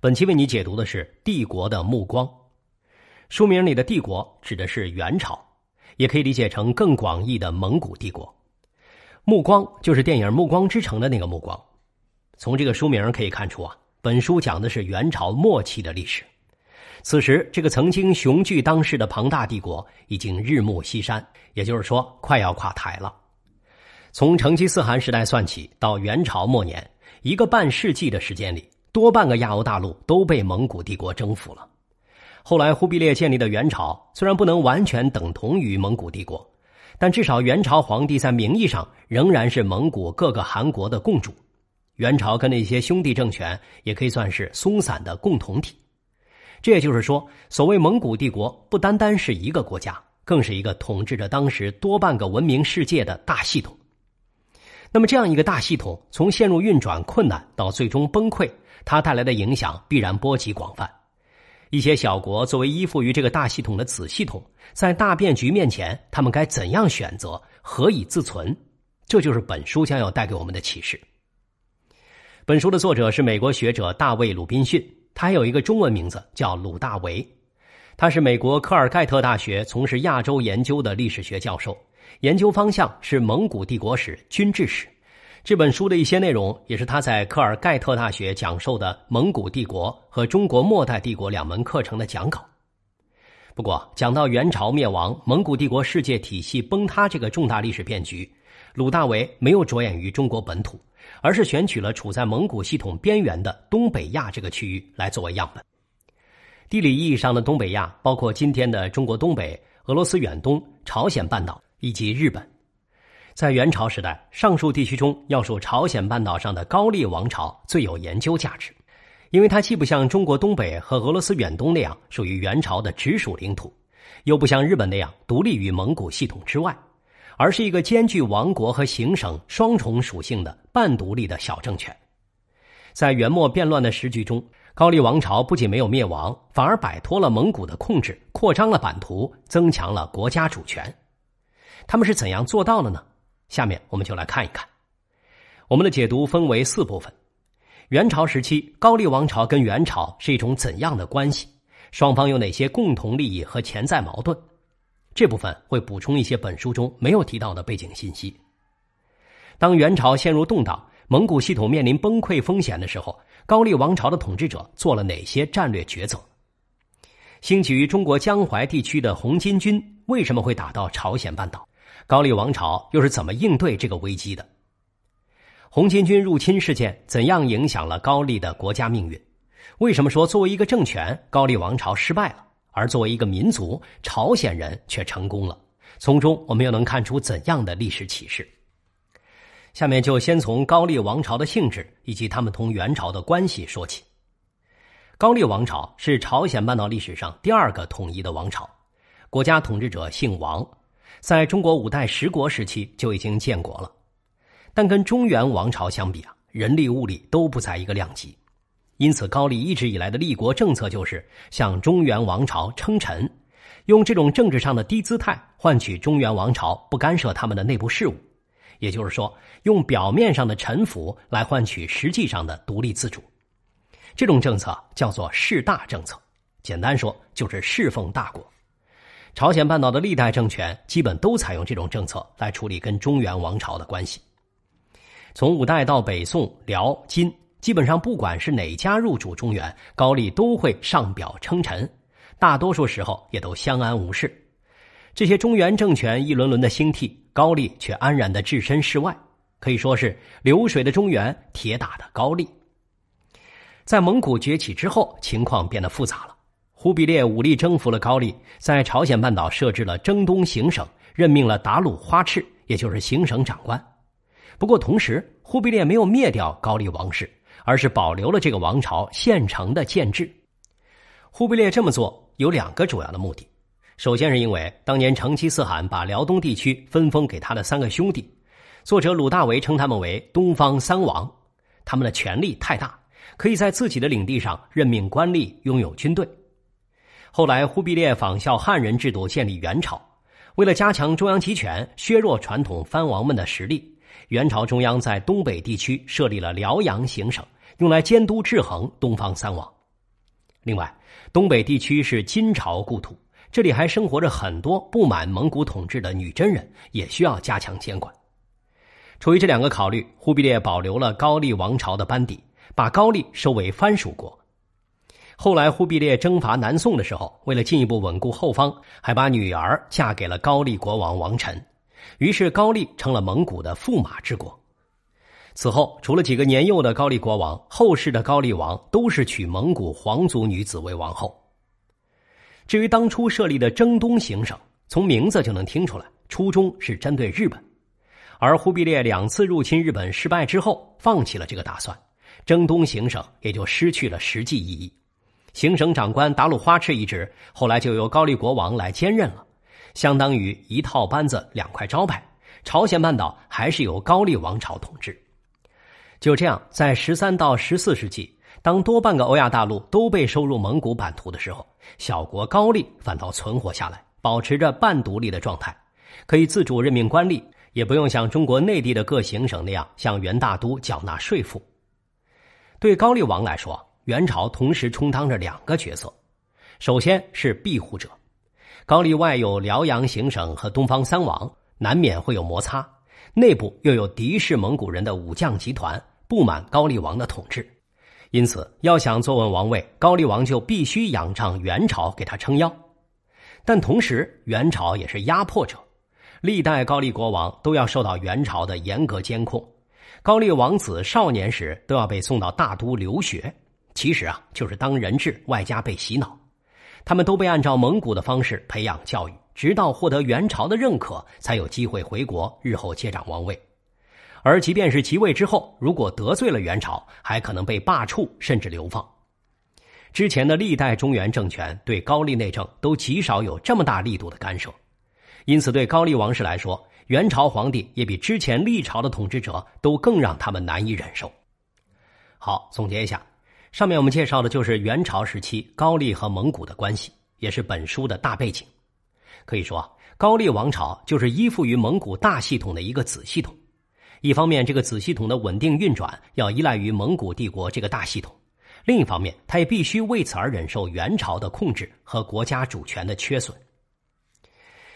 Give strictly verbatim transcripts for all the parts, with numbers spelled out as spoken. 本期为你解读的是《帝国的暮光》。书名里的帝国指的是元朝，也可以理解成更广义的蒙古帝国。暮光就是电影《暮光之城》的那个暮光。从这个书名可以看出啊，本书讲的是元朝末期的历史。此时，这个曾经雄踞当世的庞大帝国已经日暮西山，也就是说，快要垮台了。从成吉思汗时代算起，到元朝末年，一个半世纪的时间里，多半个亚欧大陆都被蒙古帝国征服了。后来忽必烈建立的元朝虽然不能完全等同于蒙古帝国，但至少元朝皇帝在名义上仍然是蒙古各个汗国的共主。元朝跟那些兄弟政权也可以算是松散的共同体。这也就是说，所谓蒙古帝国不单单是一个国家，更是一个统治着当时多半个文明世界的大系统。那么这样一个大系统从陷入运转困难到最终崩溃，它带来的影响必然波及广泛。一些小国作为依附于这个大系统的子系统，在大变局面前，他们该怎样选择，何以自存？这就是本书将要带给我们的启示。本书的作者是美国学者大卫·鲁滨逊，他还有一个中文名字叫鲁大维。他是美国科尔盖特大学从事亚洲研究的历史学教授，研究方向是蒙古帝国史、军制史。这本书的一些内容也是他在科尔盖特大学讲授的《蒙古帝国》和《中国末代帝国》两门课程的讲稿。不过，讲到元朝灭亡、蒙古帝国世界体系崩塌这个重大历史变局，鲁大维没有着眼于中国本土，而是选取了处在蒙古系统边缘的东北亚这个区域来作为样本。地理意义上的东北亚包括今天的中国东北、俄罗斯远东、朝鲜半岛以及日本。在元朝时代，上述地区中要数朝鲜半岛上的高丽王朝最有研究价值，因为它既不像中国东北和俄罗斯远东那样属于元朝的直属领土，又不像日本那样独立于蒙古系统之外，而是一个兼具王国和行省双重属性的半独立的小政权。在元末变乱的时局中，高丽王朝不仅没有灭亡，反而摆脱了蒙古的控制，扩张了版图，增强了国家主权。他们是怎样做到的呢？下面我们就来看一看。我们的解读分为四部分。元朝时期，高丽王朝跟元朝是一种怎样的关系？双方有哪些共同利益和潜在矛盾？这部分会补充一些本书中没有提到的背景信息。当元朝陷入动荡，蒙古系统面临崩溃风险的时候，高丽王朝的统治者做了哪些战略抉择？兴起于中国江淮地区的红巾军为什么会打到朝鲜半岛？高丽王朝又是怎么应对这个危机的？红巾军入侵事件怎样影响了高丽的国家命运？为什么说作为一个政权，高丽王朝失败了，而作为一个民族，朝鲜人却成功了？从中我们又能看出怎样的历史启示？下面就先从高丽王朝的性质以及他们同元朝的关系说起。高丽王朝是朝鲜半岛历史上第二个统一的王朝，国家统治者姓王，在中国五代十国时期就已经建国了，但跟中原王朝相比啊，人力物力都不在一个量级。因此高丽一直以来的立国政策就是向中原王朝称臣，用这种政治上的低姿态换取中原王朝不干涉他们的内部事务，也就是说，用表面上的臣服来换取实际上的独立自主。这种政策叫做事大政策，简单说就是侍奉大国。朝鲜半岛的历代政权基本都采用这种政策来处理跟中原王朝的关系。从五代到北宋、辽、金，基本上不管是哪家入主中原，高丽都会上表称臣，大多数时候也都相安无事。这些中原政权一轮轮的兴替，高丽却安然的置身事外，可以说是流水的中原，铁打的高丽。在蒙古崛起之后，情况变得复杂了。忽必烈武力征服了高丽，在朝鲜半岛设置了征东行省，任命了达鲁花赤，也就是行省长官。不过同时，忽必烈没有灭掉高丽王室，而是保留了这个王朝现成的建制。忽必烈这么做有两个主要的目的。首先是因为当年成吉思汗把辽东地区分封给他的三个兄弟，作者鲁大维称他们为东方三王，他们的权力太大，可以在自己的领地上任命官吏，拥有军队。后来忽必烈仿效汉人制度建立元朝，为了加强中央集权，削弱传统藩王们的实力，元朝中央在东北地区设立了辽阳行省，用来监督制衡东方三王。另外，东北地区是金朝故土，这里还生活着很多不满蒙古统治的女真人，也需要加强监管。出于这两个考虑，忽必烈保留了高丽王朝的班底，把高丽收为藩属国。后来忽必烈征伐南宋的时候，为了进一步稳固后方，还把女儿嫁给了高丽国王王晨，于是高丽成了蒙古的驸马之国。此后，除了几个年幼的高丽国王，后世的高丽王都是娶蒙古皇族女子为王后。至于当初设立的征东行省，从名字就能听出来，初衷是针对日本。而忽必烈两次入侵日本失败之后，放弃了这个打算，征东行省也就失去了实际意义。行省长官达鲁花赤一职后来就由高丽国王来兼任了，相当于一套班子两块招牌，朝鲜半岛还是由高丽王朝统治。就这样，在十三到十四世纪，当多半个欧亚大陆都被收入蒙古版图的时候，小国高丽反倒存活下来，保持着半独立的状态，可以自主任命官吏，也不用像中国内地的各行省那样向元大都缴纳税赋。对高丽王来说，元朝同时充当着两个角色，首先是庇护者，高丽外有辽阳行省和东方三王，难免会有摩擦，内部又有敌视蒙古人的武将集团，不满高丽王的统治。因此，要想坐稳王位，高丽王就必须仰仗元朝给他撑腰。但同时，元朝也是压迫者，历代高丽国王都要受到元朝的严格监控，高丽王子少年时都要被送到大都留学，其实啊，就是当人质外加被洗脑。他们都被按照蒙古的方式培养教育，直到获得元朝的认可，才有机会回国，日后接掌王位。而即便是即位之后，如果得罪了元朝，还可能被罢黜甚至流放。之前的历代中原政权对高丽内政都极少有这么大力度的干涉，因此对高丽王室来说，元朝皇帝也比之前历朝的统治者都更让他们难以忍受。好，总结一下，上面我们介绍的就是元朝时期高丽和蒙古的关系，也是本书的大背景。可以说，高丽王朝就是依附于蒙古大系统的一个子系统。一方面，这个子系统的稳定运转要依赖于蒙古帝国这个大系统；另一方面，它也必须为此而忍受元朝的控制和国家主权的缺损。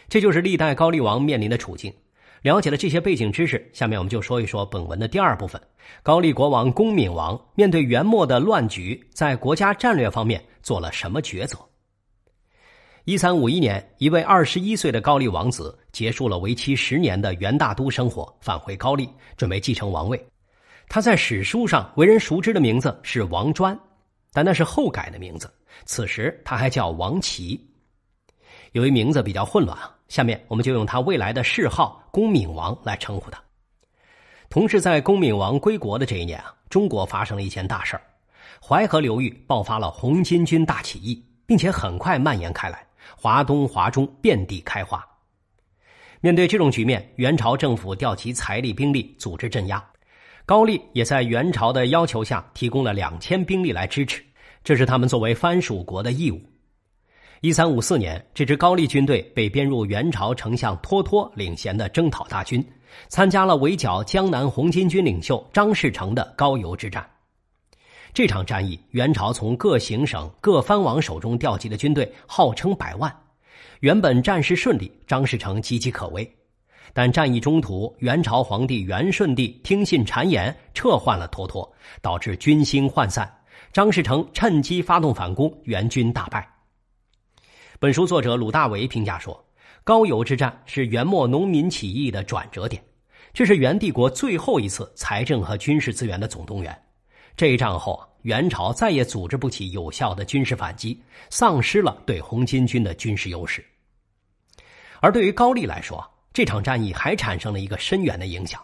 这就是历代高丽王面临的处境。了解了这些背景知识，下面我们就说一说本文的第二部分，高丽国王恭敏王面对元末的乱局，在国家战略方面做了什么抉择。一三五一年，一位二十一岁的高丽王子结束了为期十年的元大都生活，返回高丽，准备继承王位。他在史书上为人熟知的名字是王专，但那是后改的名字，此时他还叫王琦。由于名字比较混乱啊，下面我们就用他未来的谥号恭敏王来称呼他。同时，在恭敏王归国的这一年啊，中国发生了一件大事儿，淮河流域爆发了红巾军大起义，并且很快蔓延开来，华东华中遍地开花。面对这种局面，元朝政府调集财力兵力组织镇压，高丽也在元朝的要求下提供了两千兵力来支持，这是他们作为藩属国的义务。一三五四年，这支高丽军队被编入元朝丞相脱脱领衔的征讨大军，参加了围剿江南红巾军领袖张士诚的高邮之战。这场战役，元朝从各行省各藩王手中调集的军队号称百万。原本战事顺利，张士诚岌岌可危，但战役中途，元朝皇帝元顺帝听信谗言，撤换了脱脱，导致军心涣散，张士诚趁机发动反攻，元军大败。本书作者鲁大为评价说，高邮之战是元末农民起义的转折点，这是元帝国最后一次财政和军事资源的总动员。这一战后，元朝再也组织不起有效的军事反击，丧失了对红巾军的军事优势。而对于高丽来说，这场战役还产生了一个深远的影响。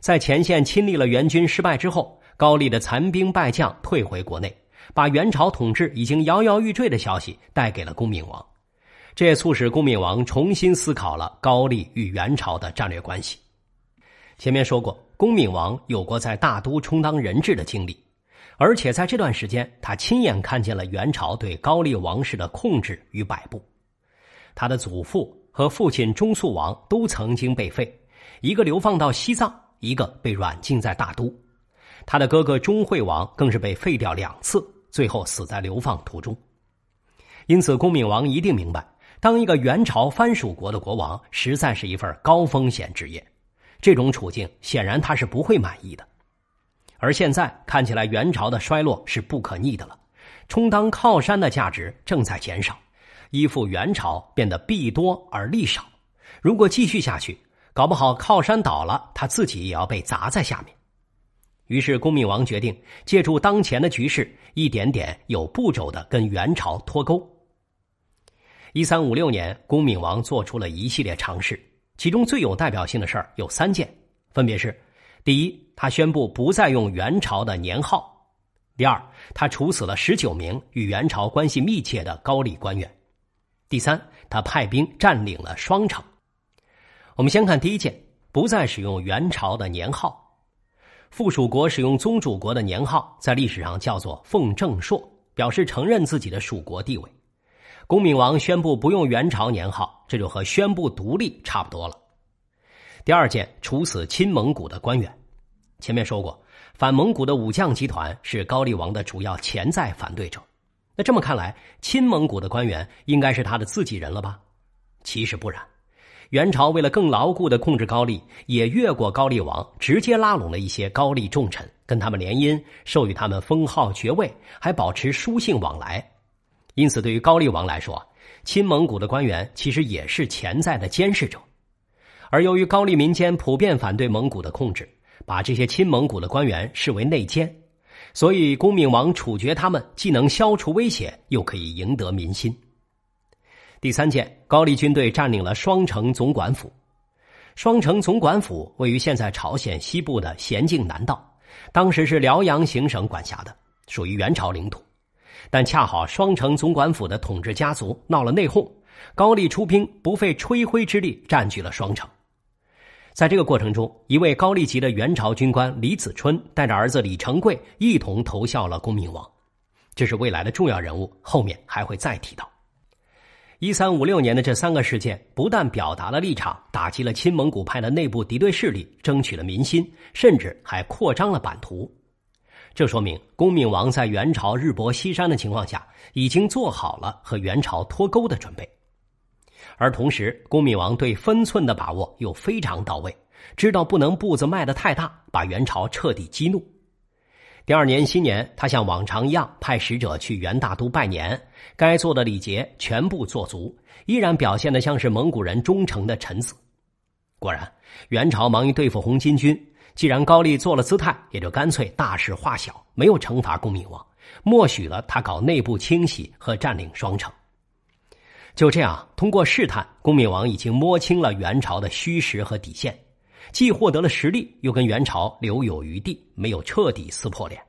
在前线亲历了元军失败之后，高丽的残兵败将退回国内，把元朝统治已经摇摇欲坠的消息带给了恭敏王，这也促使恭敏王重新思考了高丽与元朝的战略关系。前面说过，恭敏王有过在大都充当人质的经历，而且在这段时间，他亲眼看见了元朝对高丽王室的控制与摆布。他的祖父和父亲中肃王都曾经被废，一个流放到西藏，一个被软禁在大都。他的哥哥忠惠王更是被废掉两次，最后死在流放途中。因此，恭闵王一定明白，当一个元朝藩属国的国王，实在是一份高风险职业。这种处境显然他是不会满意的。而现在看起来，元朝的衰落是不可逆的了，充当靠山的价值正在减少，依附元朝变得弊多而利少。如果继续下去，搞不好靠山倒了，他自己也要被砸在下面。于是恭闵王决定借助当前的局势，一点点有步骤的跟元朝脱钩。一三五六年，恭闵王做出了一系列尝试，其中最有代表性的事儿有三件，分别是：第一，他宣布不再用元朝的年号；第二，他处死了十九名与元朝关系密切的高丽官员；第三，他派兵占领了双城。我们先看第一件，不再使用元朝的年号。附属国使用宗主国的年号，在历史上叫做奉正朔，表示承认自己的属国地位。恭闵王宣布不用元朝年号，这就和宣布独立差不多了。第二件，处死亲蒙古的官员。前面说过，反蒙古的武将集团是高丽王的主要潜在反对者。那这么看来，亲蒙古的官员应该是他的自己人了吧？其实不然，元朝为了更牢固地控制高丽，也越过高丽王，直接拉拢了一些高丽重臣，跟他们联姻，授予他们封号爵位，还保持书信往来。因此，对于高丽王来说，亲蒙古的官员其实也是潜在的监视者。而由于高丽民间普遍反对蒙古的控制，把这些亲蒙古的官员视为内奸，所以恭闵王处决他们，既能消除威胁，又可以赢得民心。第三件，高丽军队占领了双城总管府。双城总管府位于现在朝鲜西部的咸镜南道，当时是辽阳行省管辖的，属于元朝领土。但恰好双城总管府的统治家族闹了内讧，高丽出兵不费吹灰之力占据了双城。在这个过程中，一位高丽籍的元朝军官李子春带着儿子李成桂一同投效了恭闵王，这是未来的重要人物，后面还会再提到。一三五六年的这三个事件不但表达了立场，打击了亲蒙古派的内部敌对势力，争取了民心，甚至还扩张了版图。这说明恭闵王在元朝日薄西山的情况下，已经做好了和元朝脱钩的准备。而同时，恭闵王对分寸的把握又非常到位，知道不能步子迈得太大，把元朝彻底激怒。第二年新年，他像往常一样派使者去元大都拜年，该做的礼节全部做足，依然表现得像是蒙古人忠诚的臣子。果然，元朝忙于对付红巾军，既然高丽做了姿态，也就干脆大事化小，没有惩罚恭闵王，默许了他搞内部清洗和占领双城。就这样，通过试探，恭闵王已经摸清了元朝的虚实和底线，既获得了实力，又跟元朝留有余地，没有彻底撕破脸。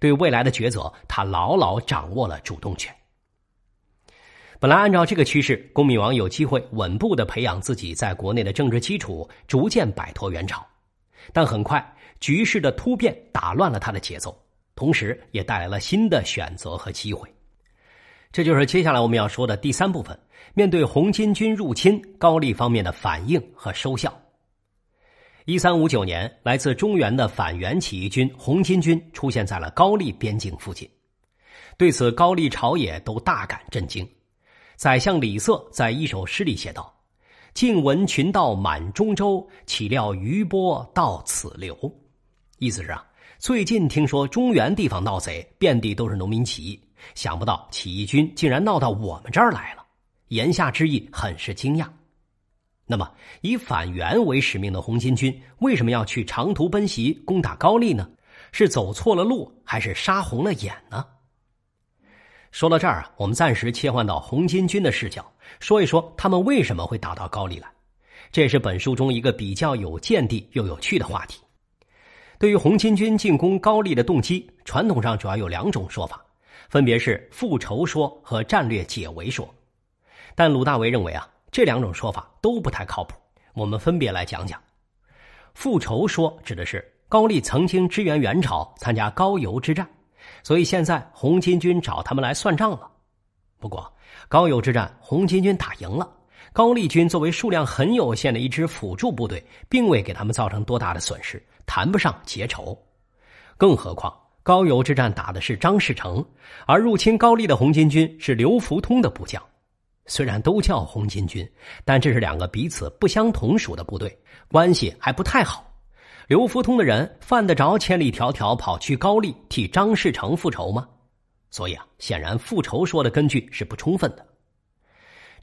对未来的抉择，他牢牢掌握了主动权。本来按照这个趋势，恭闵王有机会稳步地培养自己在国内的政治基础，逐渐摆脱元朝。但很快，局势的突变打乱了他的节奏，同时也带来了新的选择和机会。这就是接下来我们要说的第三部分，面对红巾军入侵，高丽方面的反应和收效。一三五九年，来自中原的反元起义军红巾军出现在了高丽边境附近。对此，高丽朝野都大感震惊。宰相李瑟在一首诗里写道：晋闻群盗满中州，岂料余波到此流。意思是啊，最近听说中原地方闹贼，遍地都是农民起义，想不到起义军竟然闹到我们这儿来了。言下之意很是惊讶。那么，以反元为使命的红巾军为什么要去长途奔袭攻打高丽呢？是走错了路，还是杀红了眼呢？说到这儿啊，我们暂时切换到红巾军的视角，说一说他们为什么会打到高丽来。这也是本书中一个比较有见地又有趣的话题。对于红巾军进攻高丽的动机，传统上主要有两种说法，分别是复仇说和战略解围说。但鲁大为认为啊，这两种说法都不太靠谱，我们分别来讲讲。复仇说指的是高丽曾经支援元朝参加高邮之战，所以现在红巾军找他们来算账了。不过高邮之战红巾军打赢了，高丽军作为数量很有限的一支辅助部队，并未给他们造成多大的损失，谈不上结仇。更何况高邮之战打的是张士诚，而入侵高丽的红巾军是刘福通的部将。虽然都叫红巾军，但这是两个彼此不相同属的部队，关系还不太好。刘福通的人犯得着千里迢迢跑去高丽替张士诚复仇吗？所以啊，显然复仇说的根据是不充分的。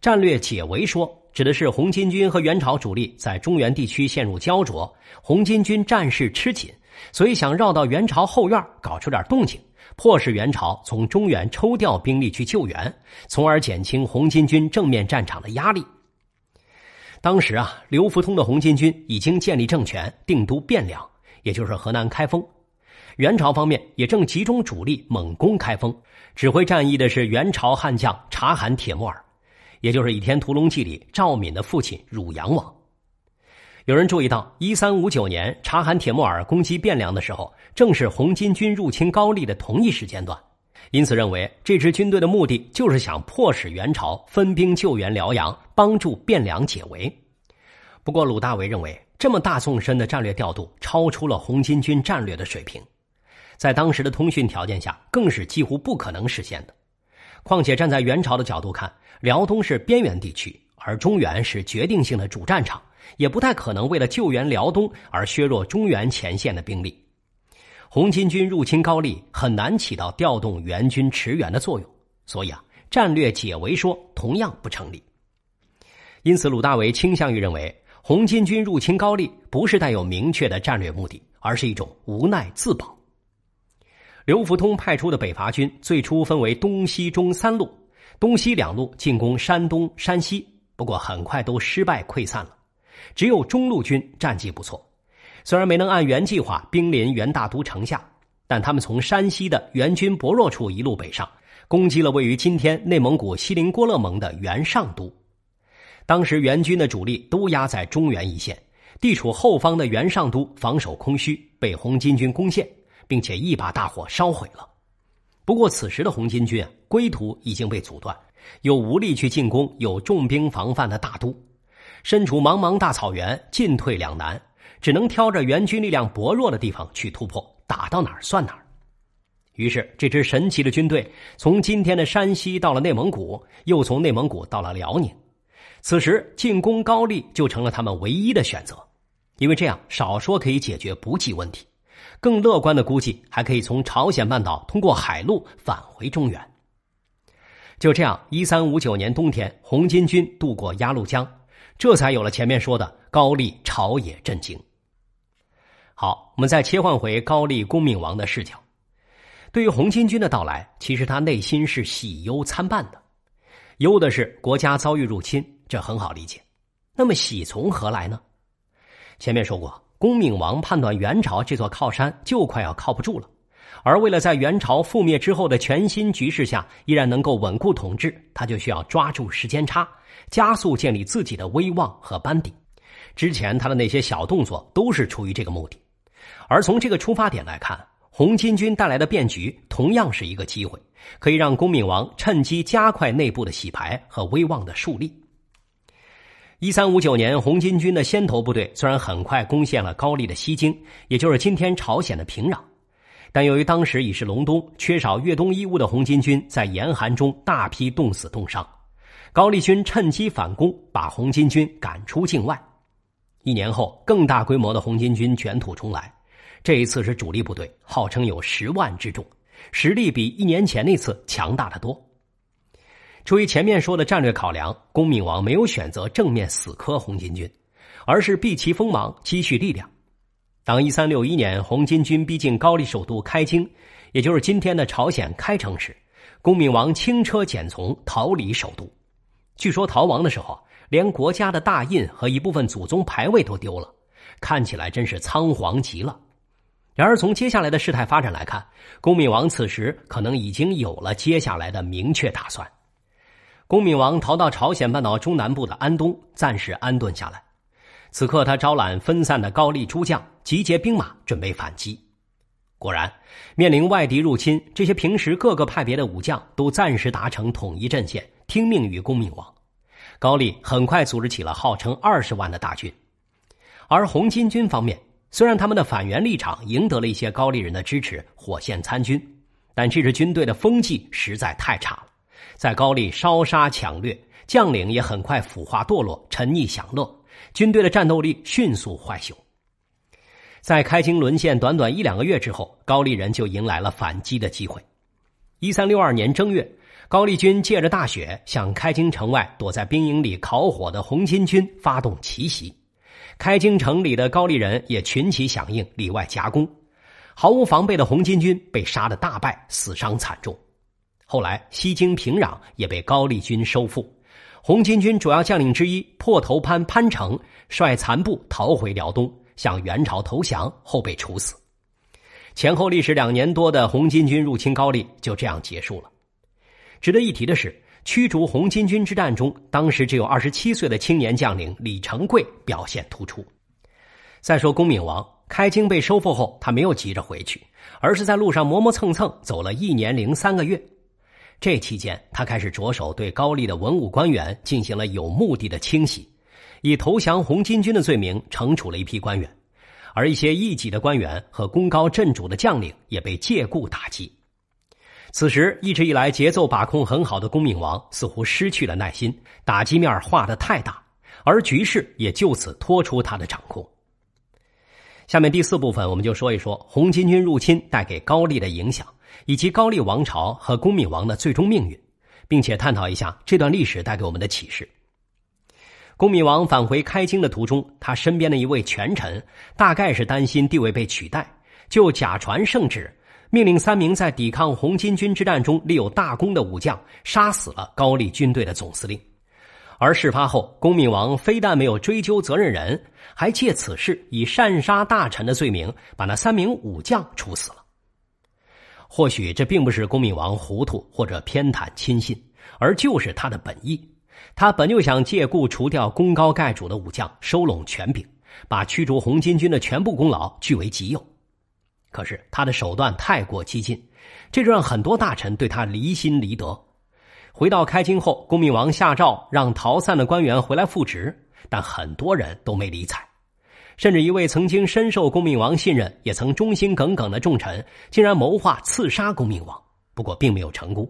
战略解围说指的是红巾军和元朝主力在中原地区陷入焦灼，红巾军战事吃紧，所以想绕到元朝后院搞出点动静，迫使元朝从中原抽调兵力去救援，从而减轻红巾军正面战场的压力。当时啊，刘福通的红巾军已经建立政权，定都汴梁，也就是河南开封。元朝方面也正集中主力猛攻开封，指挥战役的是元朝悍将察罕铁木儿，也就是《倚天屠龙记》里赵敏的父亲汝阳王。有人注意到一三五九年察罕铁木儿攻击汴梁的时候，正是红巾军入侵高丽的同一时间段，因此认为这支军队的目的就是想迫使元朝分兵救援辽阳，帮助汴梁解围。不过鲁大为认为，这么大纵深的战略调度超出了红巾军战略的水平，在当时的通讯条件下更是几乎不可能实现的。况且站在元朝的角度看，辽东是边缘地区，而中原是决定性的主战场，也不太可能为了救援辽东而削弱中原前线的兵力。红巾军入侵高丽很难起到调动元军驰援的作用，所以啊，战略解围说同样不成立。因此鲁大为倾向于认为，红巾军入侵高丽不是带有明确的战略目的，而是一种无奈自保。刘福通派出的北伐军最初分为东西中三路，东西两路进攻山东、山西，不过很快都失败溃散了。只有中路军战绩不错，虽然没能按原计划兵临元大都城下，但他们从山西的元军薄弱处一路北上，攻击了位于今天内蒙古锡林郭勒盟的元上都。当时元军的主力都压在中原一线，地处后方的元上都防守空虚，被红巾军攻陷，并且一把大火烧毁了。不过此时的红巾军啊，归途已经被阻断，又无力去进攻有重兵防范的大都，身处茫茫大草原，进退两难，只能挑着元军力量薄弱的地方去突破，打到哪儿算哪儿。于是这支神奇的军队从今天的山西到了内蒙古，又从内蒙古到了辽宁。此时进攻高丽就成了他们唯一的选择，因为这样少说可以解决补给问题，更乐观的估计还可以从朝鲜半岛通过海路返回中原。就这样一三五九年冬天，红巾军渡过鸭绿江，这才有了前面说的高丽朝野震惊。好，我们再切换回高丽恭敏王的视角。对于红巾军的到来，其实他内心是喜忧参半的。忧的是国家遭遇入侵，这很好理解，那么喜从何来呢？前面说过，恭敏王判断元朝这座靠山就快要靠不住了，而为了在元朝覆灭之后的全新局势下依然能够稳固统治，他就需要抓住时间差，加速建立自己的威望和班底。之前他的那些小动作都是出于这个目的。而从这个出发点来看，红巾军带来的变局同样是一个机会，可以让恭敏王趁机加快内部的洗牌和威望的树立。一三五九年红巾军的先头部队虽然很快攻陷了高丽的西京，也就是今天朝鲜的平壤，但由于当时已是隆冬，缺少越冬衣物的红巾军在严寒中大批冻死冻伤，高丽军趁机反攻，把红巾军赶出境外。一年后，更大规模的红巾军卷土重来，这一次是主力部队，号称有十万之众，实力比一年前那次强大得多。出于前面说的战略考量，恭敏王没有选择正面死磕红巾军，而是避其锋芒，积蓄力量。当一三六一年红巾军逼近高丽首都开京，也就是今天的朝鲜开城时，恭敏王轻车简从逃离首都。据说逃亡的时候，连国家的大印和一部分祖宗牌位都丢了，看起来真是仓皇极了。然而从接下来的事态发展来看，恭敏王此时可能已经有了接下来的明确打算。恭敏王逃到朝鲜半岛中南部的安东，暂时安顿下来。此刻他招揽分散的高丽诸将，集结兵马准备反击。果然面临外敌入侵，这些平时各个派别的武将都暂时达成统一阵线，听命于恭敏王。高丽很快组织起了号称二十万的大军。而红巾军方面，虽然他们的反元立场赢得了一些高丽人的支持，火线参军，但这支军队的风气实在太差了，在高丽烧杀抢掠，将领也很快腐化堕落，沉溺享乐，军队的战斗力迅速坏朽。在开经沦陷短短一两个月之后，高丽人就迎来了反击的机会。一三六二年正月，高丽军借着大雪向开经城外躲在兵营里烤火的红巾军发动奇袭，开京城里的高丽人也群起响应，里外夹攻，毫无防备的红巾军被杀得大败，死伤惨重。后来西京平壤也被高丽军收复，红巾军主要将领之一破头潘潘成率残部逃回辽东，向元朝投降，后被处死。前后历时两年多的红巾军入侵高丽就这样结束了。值得一提的是，驱逐红巾军之战中，当时只有二十七岁的青年将领李成桂表现突出。再说恭闵王，开京被收复后，他没有急着回去，而是在路上磨磨蹭蹭走了一年零三个月。这期间，他开始着手对高丽的文武官员进行了有目的的清洗，以投降红巾军的罪名惩处了一批官员，而一些异己的官员和功高震主的将领也被借故打击。此时一直以来节奏把控很好的恭闵王似乎失去了耐心，打击面画得太大，而局势也就此脱出他的掌控。下面第四部分我们就说一说红巾军入侵带给高丽的影响，以及高丽王朝和恭闵王的最终命运，并且探讨一下这段历史带给我们的启示。恭闵王返回开京的途中，他身边的一位权臣大概是担心地位被取代，就假传圣旨，命令三名在抵抗红巾军之战中立有大功的武将杀死了高丽军队的总司令。而事发后，恭闵王非但没有追究责任人，还借此事以擅杀大臣的罪名把那三名武将处死了。或许这并不是恭闵王糊涂或者偏袒亲信，而就是他的本意。他本就想借故除掉功高盖主的武将，收拢权柄，把驱逐红巾军的全部功劳据为己有。可是他的手段太过激进，这就让很多大臣对他离心离德。回到开京后，恭闵王下诏让逃散的官员回来复职，但很多人都没理睬，甚至一位曾经深受恭闵王信任也曾忠心耿耿的重臣竟然谋划刺杀恭闵王，不过并没有成功。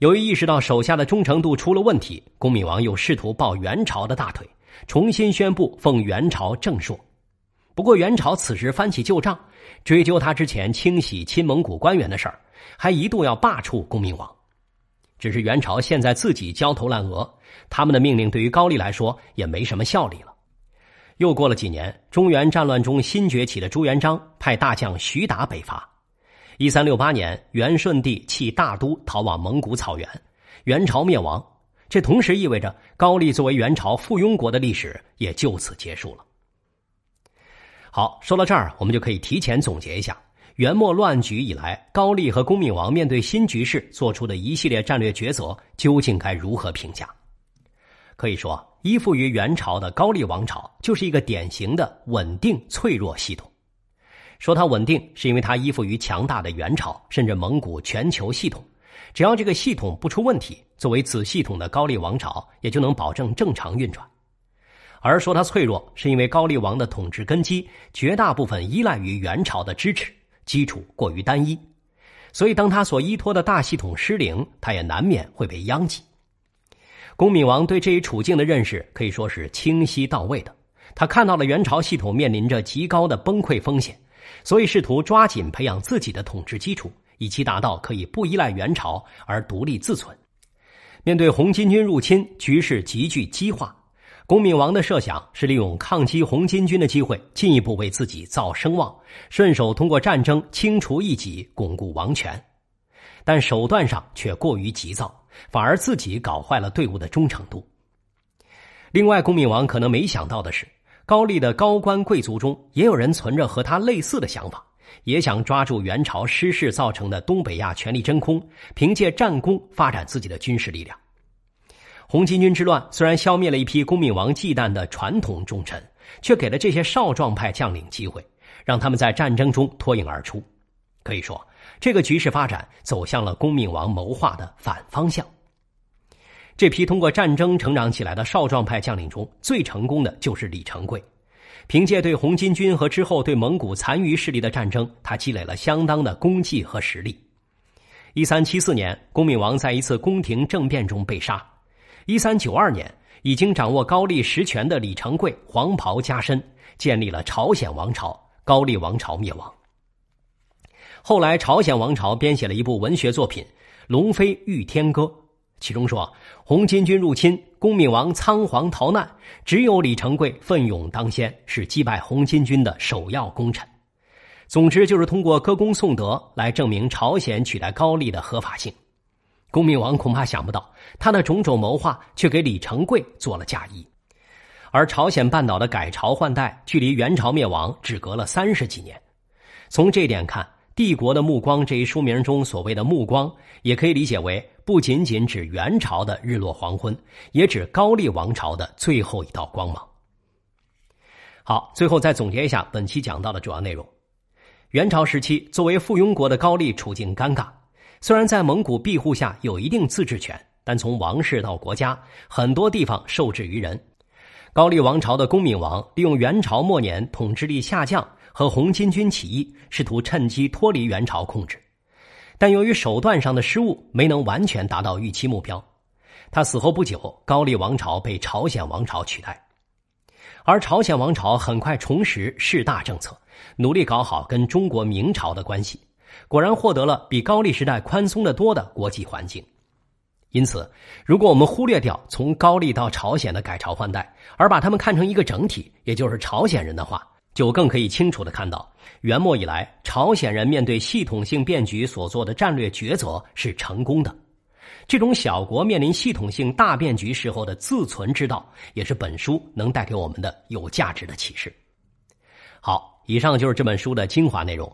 由于意识到手下的忠诚度出了问题，恭闵王又试图抱元朝的大腿，重新宣布奉元朝正朔。不过元朝此时翻起旧账，追究他之前清洗亲蒙古官员的事儿，还一度要罢黜恭闵王。只是元朝现在自己焦头烂额，他们的命令对于高丽来说也没什么效力了。又过了几年，中原战乱中新崛起的朱元璋派大将徐达北伐。一三六八年，元顺帝弃大都逃往蒙古草原，元朝灭亡。这同时意味着高丽作为元朝附庸国的历史也就此结束了。好，说到这儿，我们就可以提前总结一下元末乱局以来，高丽和恭闵王面对新局势做出的一系列战略抉择究竟该如何评价。可以说，依附于元朝的高丽王朝就是一个典型的稳定脆弱系统。说它稳定，是因为它依附于强大的元朝，甚至蒙古全球系统。只要这个系统不出问题，作为子系统的高丽王朝也就能保证正常运转。而说它脆弱，是因为高丽王的统治根基绝大部分依赖于元朝的支持，基础过于单一，所以当他所依托的大系统失灵，他也难免会被殃及。恭闵王对这一处境的认识可以说是清晰到位的，他看到了元朝系统面临着极高的崩溃风险，所以试图抓紧培养自己的统治基础，以期达到可以不依赖元朝而独立自存。面对红巾军入侵，局势急剧激化，恭闵王的设想是利用抗击红巾军的机会，进一步为自己造声望，顺手通过战争清除异己，巩固王权。但手段上却过于急躁，反而自己搞坏了队伍的忠诚度。另外，恭闵王可能没想到的是，高丽的高官贵族中也有人存着和他类似的想法，也想抓住元朝失势造成的东北亚权力真空，凭借战功发展自己的军事力量。红巾军之乱虽然消灭了一批恭闵王忌惮的传统忠臣，却给了这些少壮派将领机会，让他们在战争中脱颖而出。可以说，这个局势发展走向了恭闵王谋划的反方向。这批通过战争成长起来的少壮派将领中，最成功的就是李成桂。凭借对红巾军和之后对蒙古残余势力的战争，他积累了相当的功绩和实力。一三七四年，恭敏王在一次宫廷政变中被杀。一三九二年，已经掌握高丽实权的李成桂黄袍加身，建立了朝鲜王朝，高丽王朝灭亡。后来朝鲜王朝编写了一部文学作品《龙飞御天歌》，其中说红巾军入侵，恭敏王仓皇逃难，只有李成桂奋勇当先，是击败红巾军的首要功臣。总之就是通过歌功颂德来证明朝鲜取代高丽的合法性。恭敏王恐怕想不到，他的种种谋划却给李成桂做了嫁衣。而朝鲜半岛的改朝换代距离元朝灭亡只隔了三十几年。从这点看，帝国的暮光这一书名中所谓的暮光，也可以理解为不仅仅指元朝的日落黄昏，也指高丽王朝的最后一道光芒。好，最后再总结一下本期讲到的主要内容。元朝时期作为附庸国的高丽处境尴尬，虽然在蒙古庇护下有一定自治权，但从王室到国家，很多地方受制于人。高丽王朝的恭敏王利用元朝末年统治力下降和红巾军起义，试图趁机脱离元朝控制，但由于手段上的失误，没能完全达到预期目标。他死后不久，高丽王朝被朝鲜王朝取代，而朝鲜王朝很快重拾士大政策，努力搞好跟中国明朝的关系，果然获得了比高丽时代宽松得多的国际环境。因此，如果我们忽略掉从高丽到朝鲜的改朝换代，而把它们看成一个整体，也就是朝鲜人的话，就更可以清楚地看到，元末以来，朝鲜人面对系统性变局所做的战略抉择是成功的。这种小国面临系统性大变局时候的自存之道，也是本书能带给我们的有价值的启示。好，以上就是这本书的精华内容，